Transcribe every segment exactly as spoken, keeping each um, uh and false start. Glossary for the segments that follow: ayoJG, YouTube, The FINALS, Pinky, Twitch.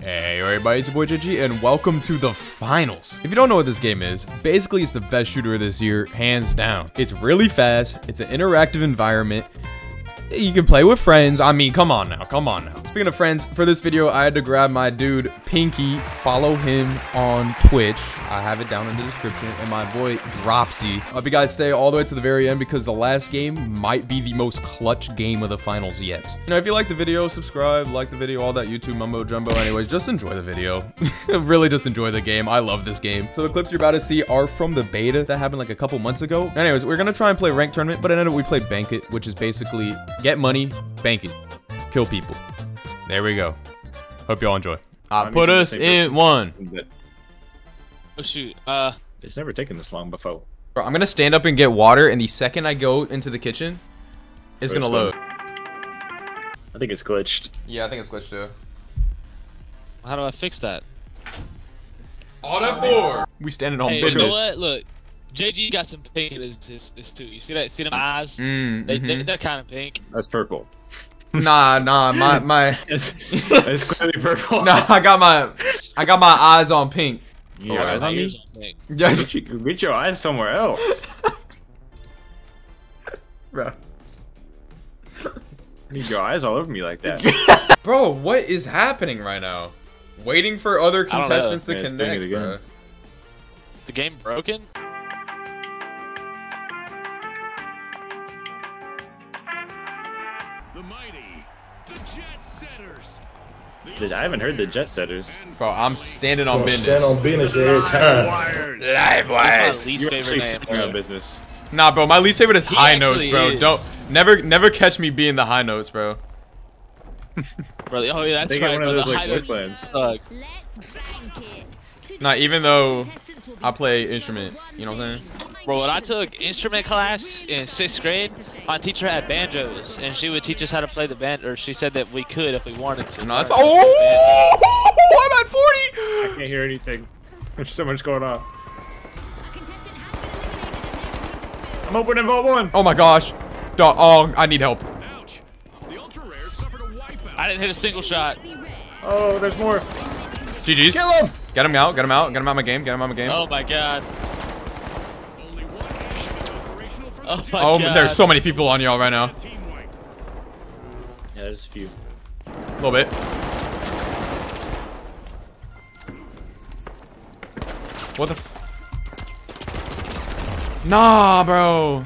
Hey everybody, it's your boy J G, and welcome to the finals. If you don't know what this game is, basically it's the best shooter this year, hands down. It's really fast, it's an interactive environment, you can play with friends. I mean, come on now, come on now. Speaking of friends, for this video, I had to grab my dude, Pinky. Follow him on Twitch. I have it down in the description. And my boy, Dropsy. I hope you guys stay all the way to the very end because the last game might be the most clutch game of the finals yet. You know, if you like the video, subscribe, like the video, all that YouTube mumbo jumbo. Anyways, just enjoy the video. Really just enjoy the game. I love this game. So the clips you're about to see are from the beta that happened like a couple months ago. Anyways, we're going to try and play ranked tournament, but ended up we played Bank It, which is basically... get money, bank it, kill people. There we go. Hope y'all enjoy. I put us in one. Oh shoot. Uh, it's never taken this long before. Bro, I'm gonna stand up and get water, and the second I go into the kitchen, it's gonna load. I think it's glitched. Yeah, I think it's glitched too. How do I fix that? Auto four. We standing on business. Hey, you know what? Look. J G got some pink in his, his, his too. You see that? See them eyes? Mm, they, mm-hmm. they, they're kind of pink. That's purple. Nah, nah, my my. It's, it's clearly purple. Nah, I got my, I got my eyes on pink. You got eyes on me? Yeah. Get, you, get your eyes somewhere else, bro. You your eyes all over me like that, bro. What is happening right now? Waiting for other contestants to yeah, connect. Bro. Is the game broken? Dude, I haven't heard the Jet Setters. Bro, I'm standing on business. Stand on business every time. Live wires. My least favorite name, business. Nah, bro, my least favorite is he high notes, bro. Is. Don't never, never catch me being the high notes, bro. Bro, oh yeah, that's right. One of those, the like, high notes suck. Nah, even though I play instrument, you know what I'm saying? Bro, when I took instrument class in sixth grade, my teacher had banjos, and she would teach us how to play the banjo, or she said that we could if we wanted to. No, that's oh, I'm at forty! I can't hear anything. There's so much going on. I'm opening vault one. Oh my gosh. Oh, I need help. Ouch. The ultra rare suffered a wipeout. I didn't hit a single shot. Oh, there's more. G G's. Kill him. Get him out, get him out, get him out of my game, get him out of my game. Oh my god. Oh, oh there's so many people on y'all right now. Yeah, there's a few. A little bit. What the f Nah, bro.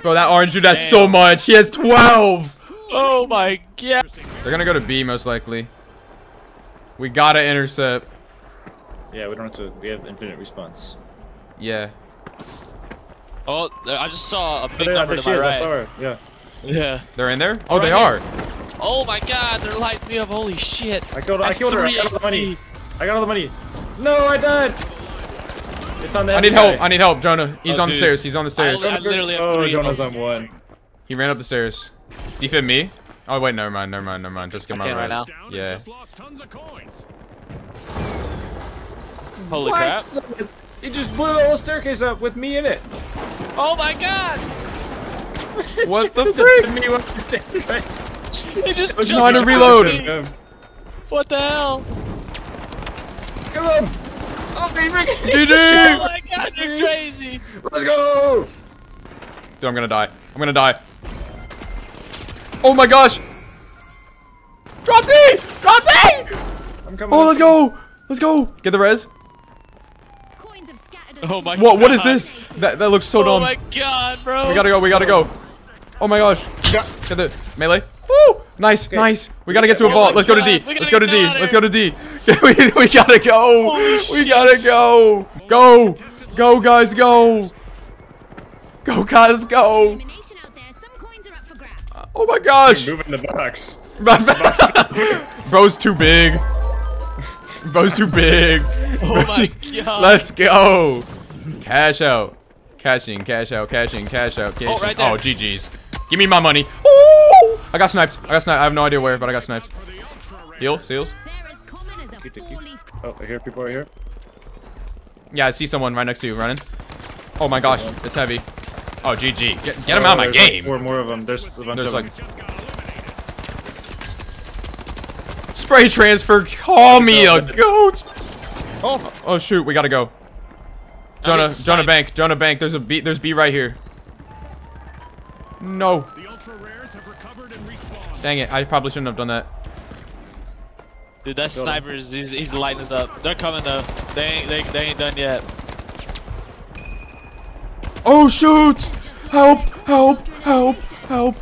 Bro, that orange dude has Damn. so much. He has twelve. Oh my god. They're gonna go to B most likely. We gotta intercept. Yeah, we don't have to. We have infinite response. Yeah. Oh, I just saw a big oh, number to my right. I saw her. Yeah. Yeah. They're in there? Oh, right they are. Here. Oh my god, they're lighting me up. Holy shit. I killed, I killed her. I got all the money. I got all the money. No, I died. It's on that. I need guy. help. I need help, Jonah. He's oh, on dude. the stairs. He's on the stairs. I, I literally have three. Oh, Jonah's on one. He ran up the stairs. Defend me. Oh, wait, never mind. Never mind. Never mind. Just get my right now. Yeah. Holy what? crap. He just blew the whole staircase up with me in it. Oh my god! What the frick? He just trying to reload him. What the hell? Come on! Oh, baby! Oh my god, you're crazy! Let's go! Dude, I'm gonna die. I'm gonna die. Oh my gosh! Dropsy! Dropsy! I'm coming. Oh, let's go! Let's go! Get the res. Oh my Whoa, god. What is this? That that looks so oh dumb. Oh my god, bro. We gotta go, we gotta go. Oh my gosh. Get the melee. Woo! Nice, okay. nice. We gotta get to a vault. Let's go to D. Let's go to D. Let's go to D. we, we gotta go. Holy we shit. gotta go. Go. Go, guys, go. Go, guys, go. Uh, oh my gosh. You're moving the box. Bro's too big. Bro's too big. Oh my god. Let's go. Cash out. Cashing, cash out, cashing, cash out, cash out. Oh, right there. Oh, G G's. Give me my money. Ooh! I got sniped. I got sniped. I have no idea where, but I got sniped. Heal, steals. Oh, I hear people right here. Yeah, I see someone right next to you running. Oh my gosh, it's heavy. Oh, G G. Get, get him out of my game. Like four more of them. There's a bunch there's of like them. spray transfer. Call me a goat. Oh, oh shoot, we gotta go. Jonah, Jonah Bank, Jonah Bank. There's a B. There's B right here. No. The ultra rares have recovered and respawned. Dang it! I probably shouldn't have done that. Dude, that sniper is he's, he's lighting us up. They're coming though. They ain't they, they ain't done yet. Oh shoot! Help! Help! Help! Help!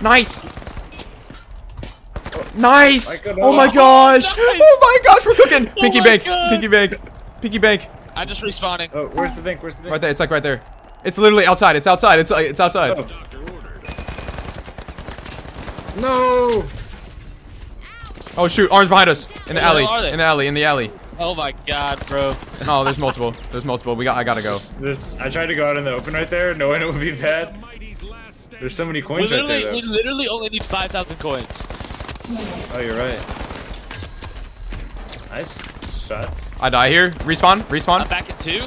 Nice! Nice! Oh my gosh! Nice. Oh my gosh! We're cooking! Piggy oh bank! God. Piggy bank! Piggy bank! I just respawning. Oh, where's the bank? Where's the bank? Right there! It's like right there. It's literally outside. It's outside. It's it's outside. Oh. No! Oh shoot! Orange behind us! In the alley! In the alley! In the alley! Oh my god, bro! Oh, there's multiple. There's multiple. We got. I gotta go. There's, I tried to go out in the open right there, knowing it would be bad. There's so many coins right there. Though. We literally only need five thousand coins. Oh, you're right. Nice shots. I die here. Respawn. Respawn. I'm back at two.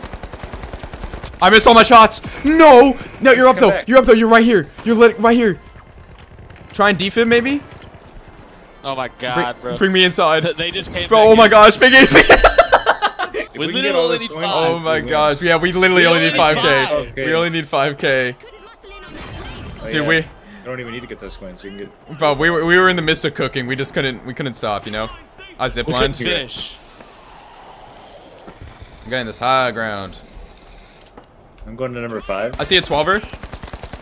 I missed all my shots. No. No, you're up Come though. Back. You're up though. You're right here. You're right here. Try and defib maybe. Oh my god, bring, bro. Bring me inside. They just came. Bro, oh my in. gosh, Piggy. we we literally only need five. Oh my we gosh. Yeah, we literally we only, only need five K. Five. Okay. We only need five K. Oh, Dude, yeah. we I don't even need to get those coins. So you can get. Bro, we were we were in the midst of cooking. We just couldn't we couldn't stop. You know, I ziplined. We finish. I'm getting this high ground. I'm going to number five. I see a twelver.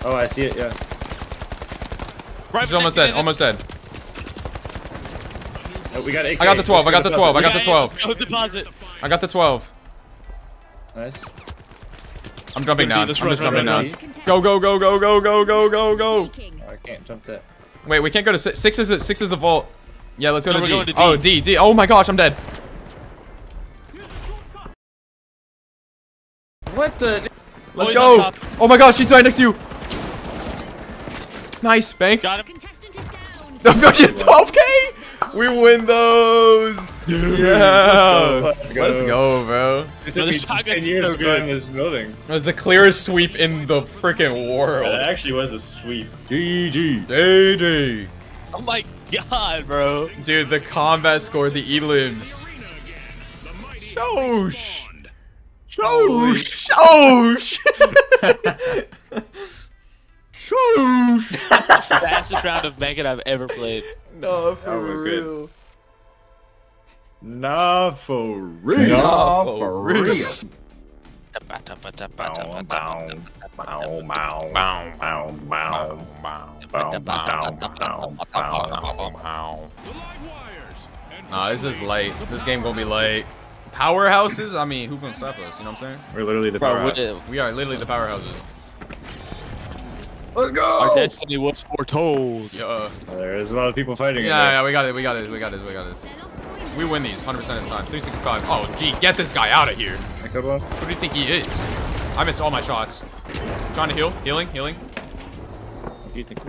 Oh, I see it. Yeah. Right, He's almost dead. Minute. Almost dead. Oh, we got. I got the twelve. I got the twelve. I got the twelve. No deposit. I got the twelve. Nice. I'm jumping down. I'm just run, jumping run, down. Go, go, go, go, go, go, go, go, go. Oh, I can't jump that. Wait, we can't go to six. Six is the, six is the vault. Yeah, let's go no, to, D. to D. Oh, D, D. Oh my gosh, I'm dead. What the? Let's oh, go. Oh my gosh, she's right next to you. Nice, bank. Got him. The fucking twelve K. We win those. Dude, yeah. Let's go, let's go bro. It's bro, ten years in this building. It was the clearest sweep in the freaking world. It actually was a sweep. G G. G G. Oh my god, bro. Dude, the combat score, the elims. Shosh. Shosh. Shosh. Shosh. Fastest round of Megan I've ever played. No, for real. Good. Nah, for real. Nah, for real. Nah, this is light. This game gonna be light. Powerhouses? I mean, who can stop us? You know what I'm saying? We're literally the powerhouses. We are literally the powerhouses. Let's go! Our destiny was foretold. Yeah. There's a lot of people fighting. Yeah, yeah, we got it. We got it. We got it. We got this. We win these one hundred percent of the time. three sixty-five. Oh, gee, get this guy out of here. I could one. Who do you think he is? I missed all my shots. Trying to heal. Healing. Healing. What do you think?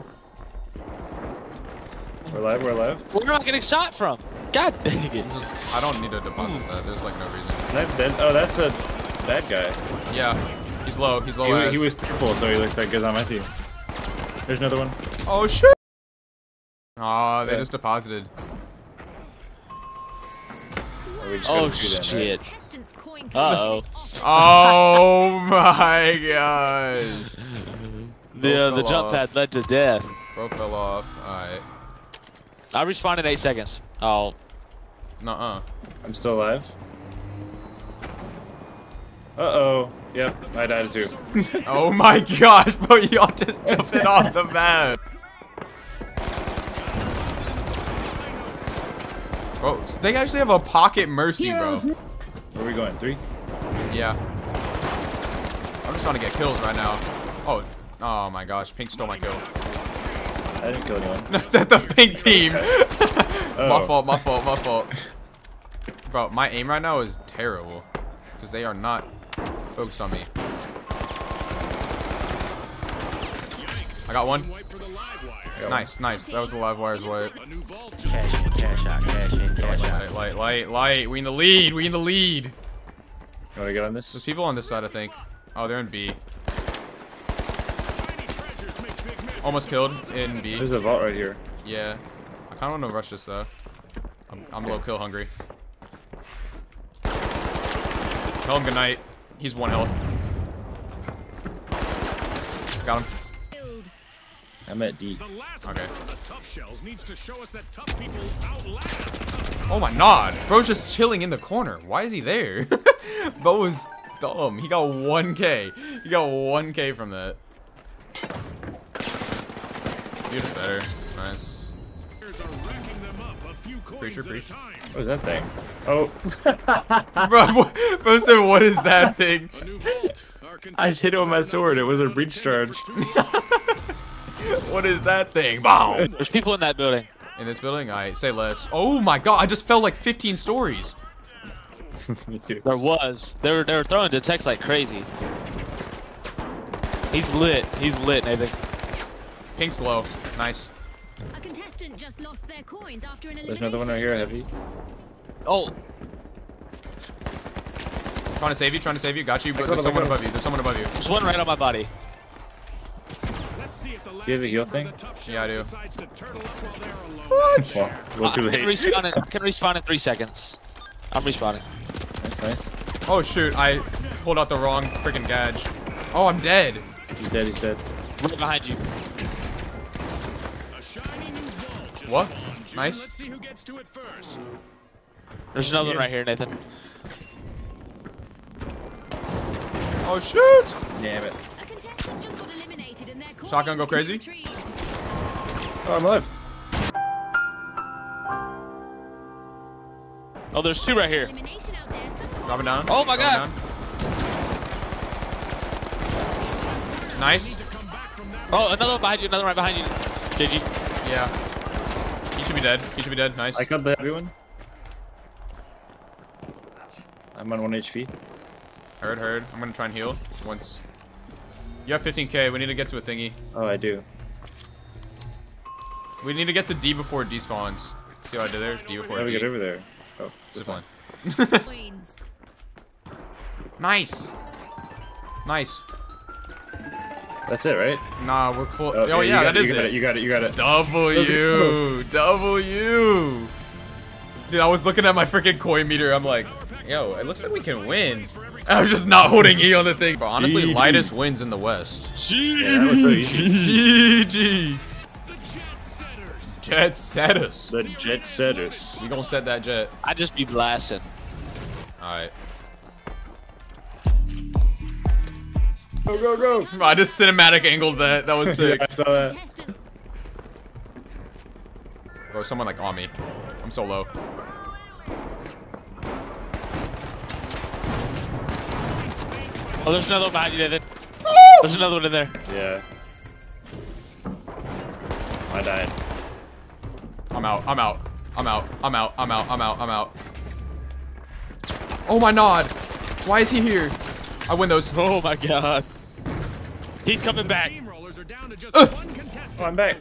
We're alive. We're alive. We're not getting shot from. God dang it. I don't need to deposit that. There's like no reason. That's dead. Oh, that's a bad guy. Yeah. He's low. He's low. He, he was purple, so he looks like good on my team. There's another one. Oh, shit. Aw, oh, they yeah. just deposited. Oh shit! Uh oh! Oh my gosh! the uh, the jump off. pad led to death. Bro fell off. All right. I respawned in eight seconds. Oh. Nuh-uh. I'm still alive. Uh oh. Yep, I died too. Oh my gosh, bro! Y'all just jumping off the map. Oh, so they actually have a pocket mercy, bro. Where are we going? Three? Yeah. I'm just trying to get kills right now. Oh, oh my gosh. Pink stole my kill. I didn't kill anyone. The pink team. Oh. My fault, my fault, my fault. Bro, my aim right now is terrible. Because they are not focused on me. I got one. Nice, nice. That was the live wire's way. Cash in, cash out, cash in, cash out. Light, light, light, light. We in the lead. We in the lead. You want to get on this? There's people on this side, I think. Oh, they're in B. Almost killed in B. There's a vault right here. Yeah. I kind of want to rush this though. I'm, I'm low kill hungry. Tell him goodnight. He's one health. Got him. I'm at D. Okay. Oh my god. Bro's just chilling in the corner. Why is he there? Bo was dumb. He got one K. He got one K from that. You're just better. Nice. Preacher, preach. What is that thing? Oh. Bro, Bro said, what is that thing? I just hit it with my sword. It was a breach charge. What is that thing? Boom. There's people in that building. In this building? I say less. Oh my god, I just fell like fifteen stories. Me too. There was. They were, they were throwing detects like crazy. He's lit. He's lit, Nathan. Pink's low. Nice. A contestant just lost their coins after an elimination. There's another one right here, heavy. Oh. Trying to save you, trying to save you. Got you, but there's someone above you. There's someone above you. There's one right on my body. Do you have a heal thing? Yeah, I do. What? Well, we'll uh, too late. I can respawn in, I can respawn in three seconds. I'm respawning. Nice, nice. Oh, shoot. I pulled out the wrong freaking gadge. Oh, I'm dead. He's dead, he's dead. Right behind you. What? Nice. Let's see who gets to it first. There's another yeah. one right here, Nathan. Oh, shoot. Damn it. Shotgun go crazy. Oh, I'm alive. Oh, there's two right here. Drop it down. Oh my god. Nice. Oh, another one behind you. Another one right behind you. J G. Yeah. He should be dead. He should be dead. Nice. I killed everyone. I'm on one H P. Heard, heard. I'm gonna try and heal once. You have fifteen K. We need to get to a thingy. Oh, I do. We need to get to D before D spawns. See how I did there? D before D. How do we get over there? Oh, zipline. Nice. Nice. That's it, right? Nah, we're close. Oh, oh yeah, yeah that it, is you it. it. You got it. You got it. W. W. Dude, I was looking at my freaking coin meter. I'm like, yo, it looks like we can win. I'm just not holding E on the thing. But honestly, G G. Lightest wins in the West. G G. Jet setters. The jet setters. You gonna set that jet? I just be blasting. All right. Go go go! I just cinematic angled that. That was sick. Yeah, I saw that. Bro, someone like on me. I'm so low. Oh, there's another one behind you, Nathan. Oh! There's another one in there. Yeah. I died. I'm out. I'm out. I'm out. I'm out. I'm out. I'm out. I'm out. Oh my god. Why is he here? I win those. Oh my god. He's coming back. Are down to just uh! one oh, I'm back.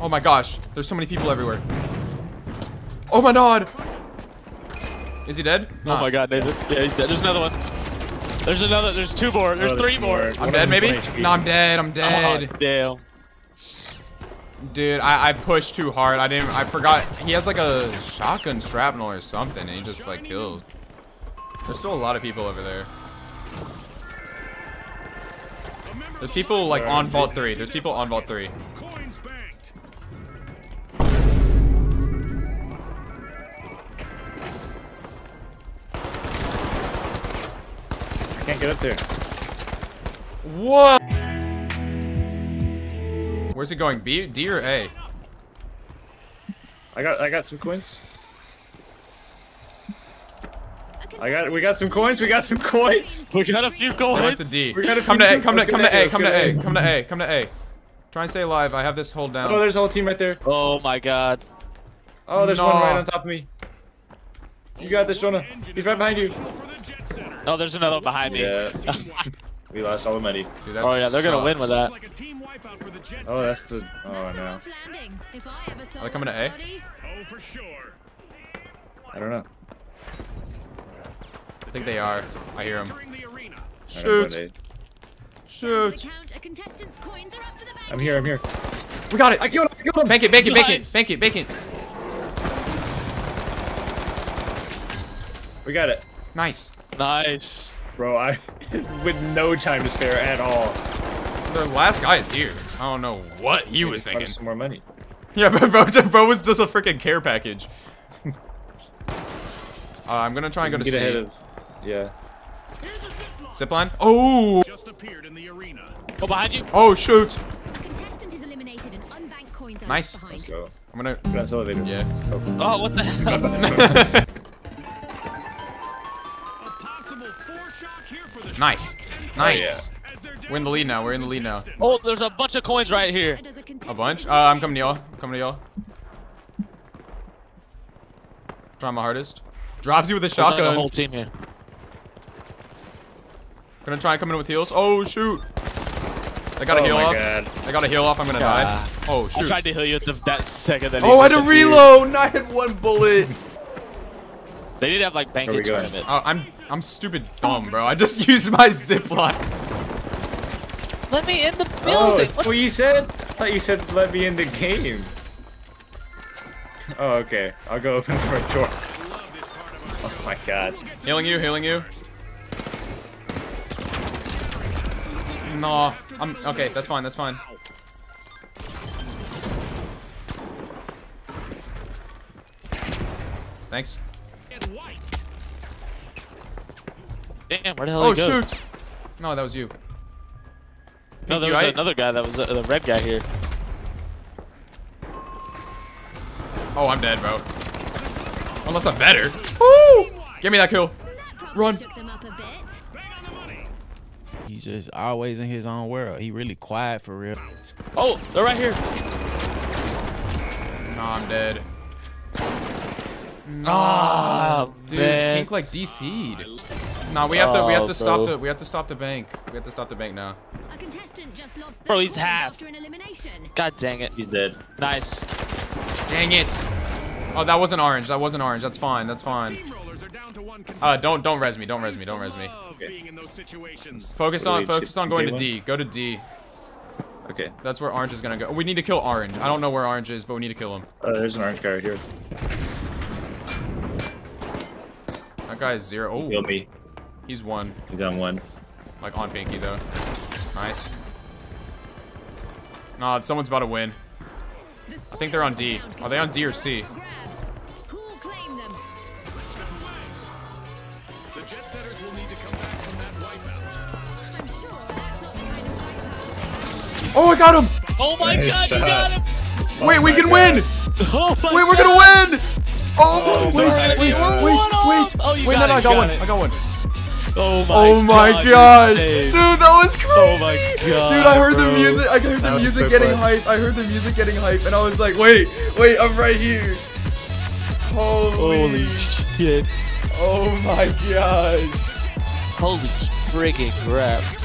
Oh my gosh. There's so many people everywhere. Oh my god. Is he dead? Oh huh. my god, Nathan. Yeah, he's dead. There's another one. There's another. There's two more. There's oh, three more. more. I'm what dead, maybe? No, I'm dead. I'm dead. Oh, damn. Dude, I, I pushed too hard. I didn't. I forgot. He has like a shotgun shrapnel or something, and he just like kills. There's still a lot of people over there. There's people like on Vault three. There's people on Vault three. Can't get up there. What? Where's it going? B, D, or A? I got, I got some coins. I got, we got some coins. We got some coins. We got a few coins. I went to D. We got a few come to A. Come to, come to A. Come to A. Come to A. Come to A. Try and stay alive. I have this hold down. Oh, there's a whole team right there. Oh my god. Oh, there's no. one right on top of me. You got this, Jonah. He's right behind you. Oh, there's another one behind me. Yeah. We lost all the money. Dude, oh yeah, they're sucks. gonna win with that. Oh, that's the. Oh no. Are they coming to A? Oh, for sure. I don't know. I think they are. I hear them. Shoot. Shoot. I'm here. I'm here. We got it. I killed him. Go on. Bank it, bank it, bank nice. it, bank it, bank it. We got it. Nice. Nice. Bro, I with no time to spare at all. The last guy is here. I don't know what he Maybe was thinking. Some more money. Yeah, but bro, bro was just a freaking care package. uh, I'm gonna try and go to get C. ahead of. Yeah. Zipline. Oh. Just appeared in the arena. Oh, behind you. Oh shoot. A contestant is eliminated and unbanked coins are nice. Behind. Let's go. I'm gonna. That's elevator. Yeah. Oh, oh what the hell? Nice. Nice. Oh, yeah. We're in the lead now. We're in the lead now. Oh, there's a bunch of coins right here. A bunch? Uh, I'm coming to y'all. I'm coming to y'all. Trying my hardest. Drops you with a shotgun. There's like a whole team here. Gonna try and come in with heals. Oh, shoot. I got a oh heal off. God. I got a heal off. I'm gonna God. die. Oh, shoot. I tried to heal you at the, that second. That oh, I had to reload. And I had one bullet. They did have like bank insurance. Oh, I'm I'm stupid dumb, bro. I just used my zip line. Let me in the building. Oh, well, you said. I thought you said let me in the game. Oh, okay. I'll go open the front door. Oh my God. Healing you, healing you. No, I'm okay. That's fine. That's fine. Thanks. Damn, where the hell oh, did he go? Oh, shoot! No, that was you. No, there was another guy that was uh, the red guy here. Oh, I'm dead, bro. Unless I'm better. Woo! Give me that kill. Run. He's just always in his own world. He really quiet for real. Oh, they're right here. No, I'm dead. Nah, oh, dude, man. Pink like D C'd. Nah, we have to, we have to oh, stop bro. the, we have to stop the bank. We have to stop the bank now. A contestant just lost bro, he's half. God dang it, he's dead. Nice. Dang it. Oh, that wasn't orange. That wasn't orange. That's fine. That's fine. Uh, don't, don't res me. Don't res me. Don't res me. Okay. Focus on, focus on going to D. Go to D. Okay. That's where orange is gonna go. We need to kill orange. I don't know where orange is, but we need to kill him. Uh, there's an orange guy right here. That guy is zero. Oh, he'll be. He's one. He's on one. Like on Pinky though. Nice. Nah, someone's about to win. I think they're on D. Are they on D or C? Oh, I got him! Oh my nice God, shot. You got him! Oh wait, we can God. win! Oh my wait, we're God. gonna win! Oh, oh wait, wait, wait, wait, oh, wait, no, no, I got one, I got one. Oh my, oh my God, gosh, dude, that was crazy. Oh my God, dude, I heard bro. the music, I heard the music so getting fun. hype, I heard the music getting hype, and I was like, wait, wait, I'm right here. Holy, Holy shit. Oh my gosh. Holy freaking crap.